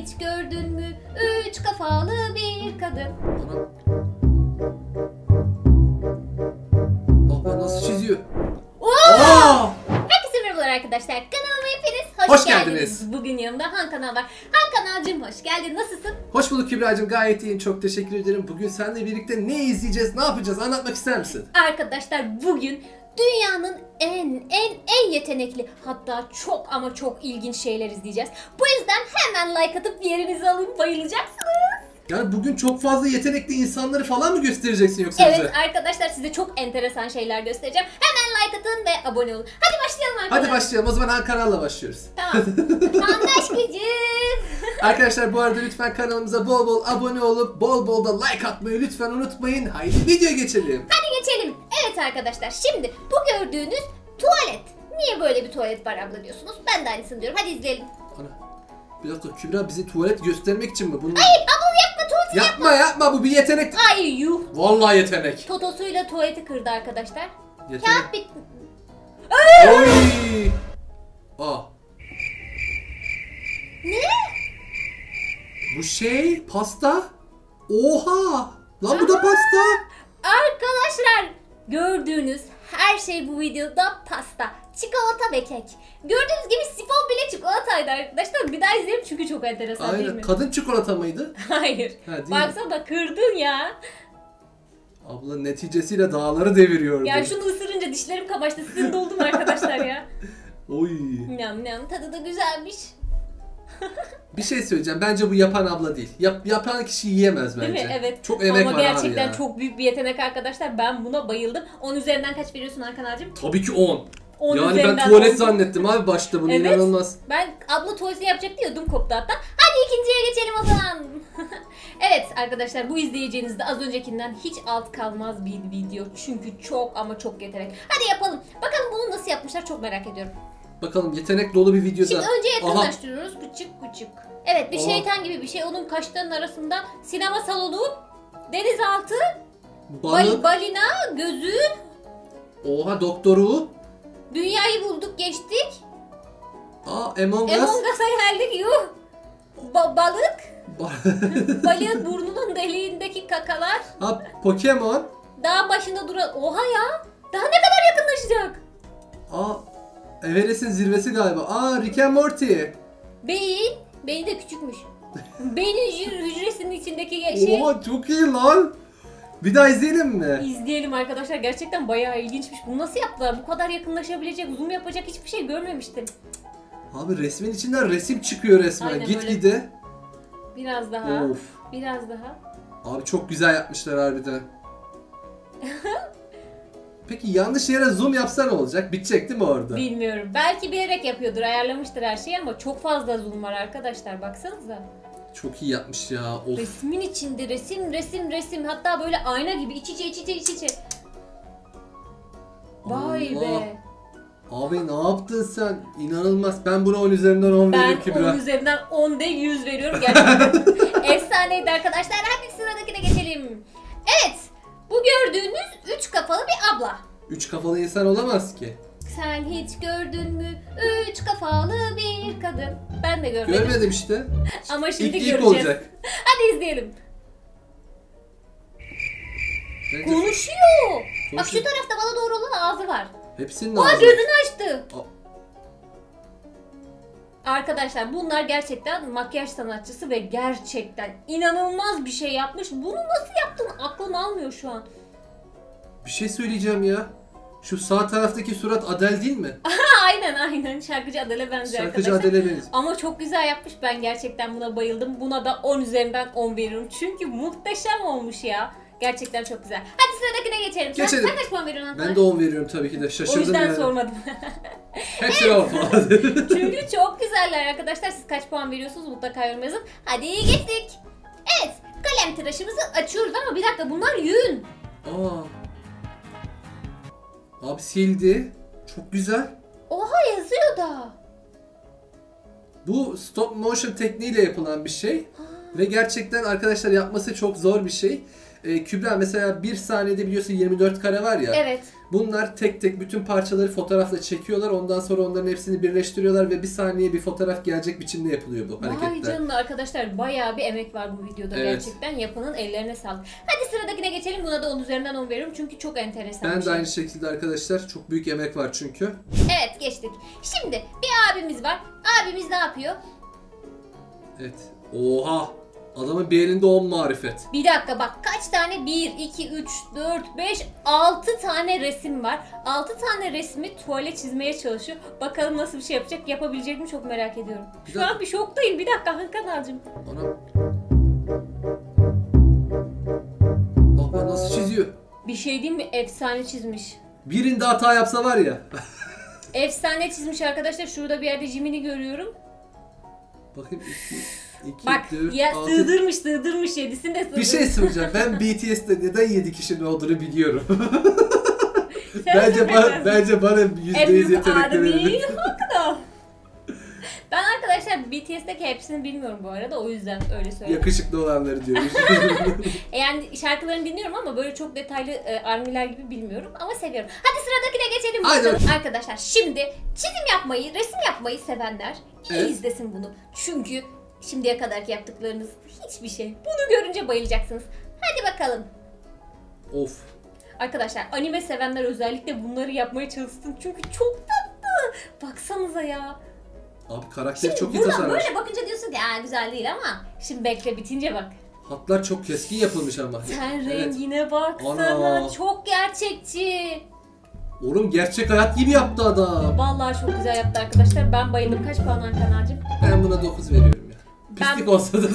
hiç gördün mü? Üç kafalı bir kadın. Baba nasıl çiziyor? Ooo! Herkese merhabalar arkadaşlar. Kanalıma hepiniz hoş geldiniz. Bugün yanımda Han Kanal var. Han Kanalcığım hoş geldin. Nasılsın? Hoş bulduk Kübra'cığım. Gayet iyiyim. Çok teşekkür ederim. Bugün seninle birlikte ne izleyeceğiz, ne yapacağız? Anlatmak ister misin? Arkadaşlar bugün dünyanın en yetenekli, hatta çok ama çok ilginç şeyler izleyeceğiz. Bu yüzden hemen like atıp yerinizi alın, bayılacaksınız. Yani bugün çok fazla yetenekli insanları falan mı göstereceksin yoksa bize? Evet arkadaşlar, size çok enteresan şeyler göstereceğim. Hemen like atın ve abone olun. Hadi başlayalım arkadaşlar. Hadi başlayalım. O zaman Han Kanal'la başlıyoruz. Tamam. Anlaşkıcım. Arkadaşlar bu arada lütfen kanalımıza bol bol abone olup bol bol da like atmayı lütfen unutmayın. Haydi videoya geçelim. Hadi geçelim. Evet arkadaşlar, şimdi bu gördüğünüz tuvalet. Niye böyle bir tuvalet var abla diyorsunuz. Ben de aynısını diyorum. Hadi izleyelim. Ana. Bir dakika, Kübra bize tuvalet göstermek için mi? Bunu... Hayır abla yapma, tuvalet yapma. Yapma, bu bir yetenek. Ay yuh. Vallahi yetenek. Totosuyla tuvaleti kırdı arkadaşlar. Yetenek. Kağıt bitti. Oy. Aa. Ne? Bu şey pasta. Oha. Lan bu da pasta. Arkadaşlar gördüğünüz her şey bu videoda pasta. Çikolata ve kek. Gördüğünüz gibi sifon bile çikolataydı arkadaşlar. Bir daha izleyelim çünkü çok enteresan. Aynen. Değil mi? Kadın çikolata mıydı? Hayır. Ha, baksana kırdın ya. Abla neticesiyle dağları deviriyordu. Yani şunu ısırınca dişlerim kamaştı. Sizin doldum arkadaşlar ya. Oy. Nam nam, tadı da güzelmiş. Bir şey söyleyeceğim. Bence bu yapan abla değil. Yapan kişi yiyemez bence. Değil mi? Evet. Çok emek var abi ya. Ama gerçekten çok büyük bir yetenek arkadaşlar. Ben buna bayıldım. 10 üzerinden kaç veriyorsun Han Kanalcığım? Tabii ki 10. Yani ben tuvalet zannettim abi başta bunu, evet, inanılmaz. Ben abla tuvaleti yapacak diyordum, koptu hatta. Hadi ikinciye geçelim o zaman. Evet arkadaşlar, bu izleyeceğinizde az öncekinden hiç alt kalmaz bir video. Çünkü çok ama çok yetenek. Hadi yapalım. Bakalım bunu nasıl yapmışlar, çok merak ediyorum. Bakalım yetenek dolu bir videoda. Şimdi önce yakınlaştırıyoruz. Küçük küçük. Evet bir şeytan gibi bir şey. Onun kaşlarının arasında sinema salonu, denizaltı, balina, gözü. Oha, doktoru. Dünyayı bulduk, geçtik. Aa, Among Us. Among Us'a geldik, yuh. Balık. Balığın burnunun deliğindeki kakalar. Ha, Pokémon. Dağ başında duran, oha ya. Daha ne kadar yakınlaşacak? Aa, Everest'in zirvesi galiba. Aa, Rick and Morty. Beyin de küçükmüş. Beynin hücresinin içindeki şey. Oha, çok iyi lan. Bir daha izleyelim mi? İzleyelim arkadaşlar. Gerçekten bayağı ilginçmiş. Bunu nasıl yaptılar? Bu kadar yakınlaşabilecek, zoom yapacak hiçbir şey görmemiştim. Abi resmin içinden resim çıkıyor resmen. Aynen, git gide. Biraz daha. Of. Biraz daha. Abi çok güzel yapmışlar harbiden. Peki yanlış yere zoom yapsa ne olacak? Bitecek değil mi orada? Bilmiyorum. Belki bilerek yapıyordur. Ayarlamıştır her şeyi ama çok fazla zoom var arkadaşlar. Baksanıza. Çok iyi yapmış ya. Of. Resmin içinde resim. Hatta böyle ayna gibi iç içe. Vay Allah. Be. Abi ne yaptın sen? İnanılmaz. Ben buna 10 üzerinden 10 veriyorum Kübra. Ben 10 üzerinden 10 değil 100 veriyorum gerçekten. Efsaneydi arkadaşlar. Hadi sıradakine geçelim. Evet. Bu gördüğünüz 3 kafalı bir abla. 3 kafalı insan olamaz ki. Sen hiç gördün mü? 3 kafalı bir kadın. Ben de görmedim. Görmedim işte. Ama şimdi ilk göreceğiz. Olacak. Hadi izleyelim. Bence konuşuyor. Bak şu tarafta bana doğru olan ağzı var. Hepsinin ağzı. Aa, gözünü açtı. Arkadaşlar bunlar gerçekten makyaj sanatçısı ve gerçekten inanılmaz bir şey yapmış. Bunu nasıl yaptın? Aklım almıyor şu an. Bir şey söyleyeceğim ya. Şu sağ taraftaki surat Adele değil mi? aynen. Şarkıcı Adele'e benziyor arkadaşlar. Ama çok güzel yapmış. Ben gerçekten buna bayıldım. Buna da 10 üzerinden 10 veririm. Çünkü muhteşem olmuş ya. Gerçekten çok güzel. Hadi sıradakine geçelim. Sen kaç puan veriyorsun Antalya? Ben de 10 veriyorum tabii ki de. Şaşırdım. O yüzden yani sormadım. Hepsi 10 puan. Çünkü çok güzeller arkadaşlar. Siz kaç puan veriyorsunuz? Mutlaka yorum yazın. Hadi geçtik. Evet. Kalem tıraşımızı açıyoruz ama bir dakika, bunlar yün. Aa. Abi sildi. Çok güzel. Oha, yazıyor da. Bu stop motion tekniğiyle yapılan bir şey. Ve gerçekten arkadaşlar yapması çok zor bir şey. Kübra mesela bir saniyede biliyorsun 24 kare var ya. Evet. Bunlar tek tek bütün parçaları fotoğrafla çekiyorlar. Ondan sonra onların hepsini birleştiriyorlar ve bir saniye bir fotoğraf gelecek biçimde yapılıyor bu hareketler. Vay canına arkadaşlar, bayağı bir emek var bu videoda, evet. Gerçekten yapanın ellerine sağlık. Hadi sıradakine geçelim. Buna da 10 üzerinden 10 veririm çünkü çok enteresan. Ben de aynı şekilde arkadaşlar, çok büyük emek var çünkü. Evet, geçtik. Şimdi bir abimiz var. Abimiz ne yapıyor? Evet. Oha! Adamın bir elinde 10 marifet. Bir dakika bak, kaç tane? 1, 2, 3, 4, 5, 6 tane resim var. 6 tane resmi tuvale çizmeye çalışıyor. Bakalım nasıl bir şey yapacak, yapabilecek mi çok merak ediyorum. Şu an bir şoktayım. Bir dakika Hakan abicim. Bak bak nasıl çiziyor. Bir şey diyeyim mi? Efsane çizmiş. Birinde hata yapsa var ya. Efsane çizmiş arkadaşlar. Şurada bir yerde Jimmy'ni görüyorum. Bakayım. 2, bak 4, ya 6... sığdırmış 7'sini de sığdırmış. Bir şey soracağım, ben BTS'de neden 7 kişinin olduğunu biliyorum. bence bana %100 yetenekli verildi. Ben arkadaşlar BTS'deki hepsini bilmiyorum bu arada, o yüzden öyle söylüyorum. Yakışıklı olanları diyoruz. Yani şarkılarını dinliyorum ama böyle çok detaylı armiler gibi bilmiyorum ama seviyorum. Hadi sıradakine geçelim. Aynen. Arkadaşlar şimdi çizim yapmayı, resim yapmayı sevenler iyi izlesin bunu. Çünkü şimdiye kadarki yaptıklarınız hiçbir şey. Bunu görünce bayılacaksınız. Hadi bakalım. Of. Arkadaşlar anime sevenler özellikle bunları yapmaya çalışsın. Çünkü çok tatlı. Baksanıza ya. Abi karakter çok iyi tasarlanmış. Böyle bakınca diyorsun ki güzel değil ama şimdi bekle bitince bak. Hatlar çok keskin yapılmış ama. Sen rengine baksana. Ana. Çok gerçekçi. Oğlum gerçek hayat gibi yaptı adam. Vallahi çok güzel yaptı arkadaşlar. Ben bayıldım. Kaç puan Hakan'cığım? Ben buna 9 veriyorum. Pislik olsa da.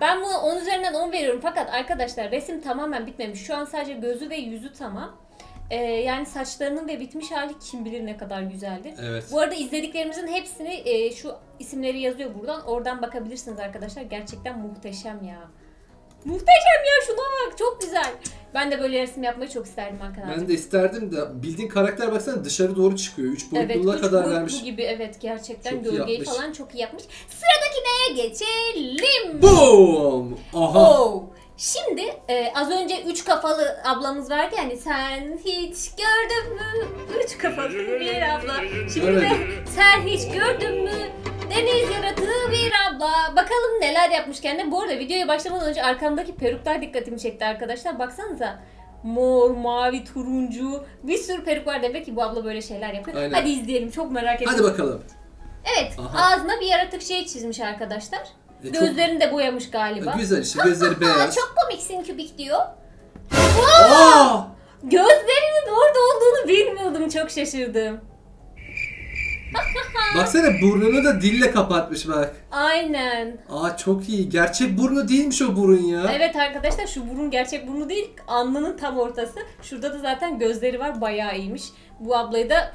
Ben buna 10 üzerinden 10 veriyorum fakat arkadaşlar resim tamamen bitmemiş. Şu an sadece gözü ve yüzü tamam. Yani saçlarının ve bitmiş hali kim bilir ne kadar güzeldir. Evet. Bu arada izlediklerimizin hepsini şu isimleri yazıyor buradan. Oradan bakabilirsiniz arkadaşlar. Gerçekten muhteşem ya. Muhteşem ya, şuna bak, çok güzel. Ben de böyle resim yapmayı çok isterdim arkadaşlar. Ben de isterdim de bildiğin karakter baksana dışarı doğru çıkıyor. 3 boyutluğa kadar vermiş. Evet, gibi evet, gerçekten çok gölgeyi falan çok iyi yapmış. Sıradakine geçelim. Boom! Aha. Oh. Şimdi az önce 3 kafalı ablamız vardı yani, sen hiç gördün mü? 3 kafalı bir abla. Şimdi evet. De sen hiç gördün mü? Deniz yaratığı bir abla. Bakalım neler yapmış kendine. Bu arada videoya başlamadan önce arkamdaki peruklar dikkatimi çekti arkadaşlar. Baksanıza. Mor, mavi, turuncu. Bir sürü peruk var, demek ki bu abla böyle şeyler yapıyor. Aynen. Hadi izleyelim. Çok merak ediyorum. Hadi bakalım. Evet. Aha. Ağzına bir yaratık şey çizmiş arkadaşlar. Gözlerini de boyamış galiba. Güzel işte. Gözleri beyaz. Çok komiksin kübik diyor. Aa! Gözlerinin orada olduğunu bilmiyordum. Çok şaşırdım. Baksana burnunu da dille kapatmış bak. Aynen. Aa çok iyi. Gerçek burnu değilmiş o burun ya. Evet arkadaşlar, şu burun gerçek burnu değil. Alnının tam ortası. Şurada da zaten gözleri var. Bayağı iyiymiş. Bu ablayı da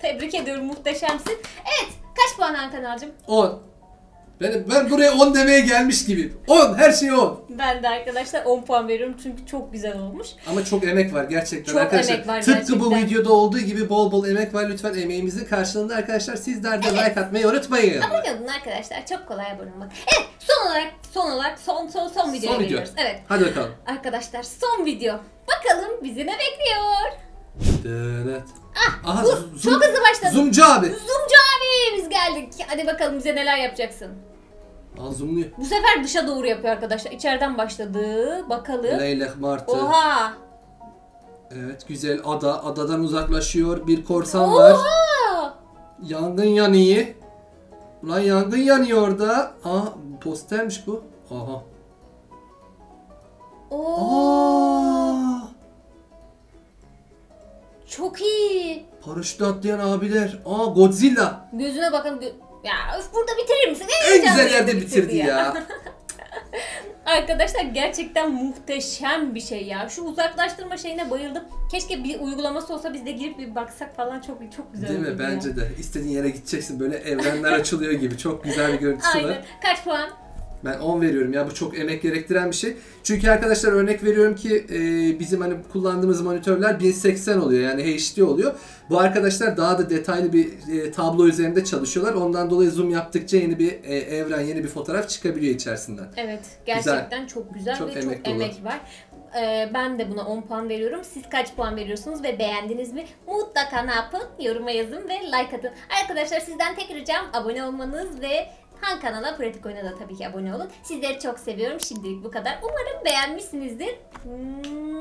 tebrik ediyorum. Muhteşemsin. Evet. Kaç puan Hakan'cığım? 10. Ben buraya 10 demeye gelmiş gibi. 10. Her şey 10. Ben de arkadaşlar 10 puan veriyorum çünkü çok güzel olmuş. Ama çok emek var gerçekten. Çok arkadaşlar, emek var tıpkı gerçekten. Bu videoda olduğu gibi bol bol emek var. Lütfen emeğimizin karşılığında arkadaşlar sizler de like atmayı unutmayın. Abone olun arkadaşlar. Çok kolay abone olmak. Evet, son olarak son videoya geliyoruz. Evet. Hadi bakalım. Arkadaşlar son video. Bakalım bizi ne bekliyor? Evet. Aha, çok hızlı başladı. Zoomcu abi. Zoomcu abimiz geldik. Hadi bakalım bize neler yapacaksın. Aa, zoomluyor. Bu sefer dışa doğru yapıyor arkadaşlar. İçeriden başladı. Bakalım. Leylek Martı. Oha. Evet, güzel. Adadan uzaklaşıyor. Bir korsan var. Oha. Yangın yanıyor. Ulan yangın yanıyor orada. Aha, postermiş bu. Aha. Oha. Çok iyi. Paraşütle atlayan abiler. Aa, Godzilla. Gözüne bakın. Ya öf, burada bitirir misin? En güzel yerde bitirdi ya. Arkadaşlar gerçekten muhteşem bir şey ya. Şu uzaklaştırma şeyine bayıldım. Keşke bir uygulaması olsa, biz de girip bir baksak falan, çok güzel değil mi? Bence ya. De. İstediğin yere gideceksin, böyle evrenler açılıyor gibi. Çok güzel bir görüntüsü var. Kaç puan? Ben 10 veriyorum ya, bu çok emek gerektiren bir şey. Çünkü arkadaşlar örnek veriyorum ki bizim hani kullandığımız monitörler 1080 oluyor, yani HD oluyor. Bu arkadaşlar daha da detaylı bir tablo üzerinde çalışıyorlar. Ondan dolayı zoom yaptıkça yeni bir evren, yeni bir fotoğraf çıkabiliyor içerisinden. Evet, gerçekten güzel. Çok güzel, çok ve emek var. ben de buna 10 puan veriyorum. Siz kaç puan veriyorsunuz ve beğendiniz mi? Mutlaka ne yapın? Yoruma yazın ve like atın. Arkadaşlar sizden tek ricam abone olmanız ve Han kanala, Pratik Oyun'a da tabii ki abone olun. Sizleri çok seviyorum. Şimdilik bu kadar. Umarım beğenmişsinizdir.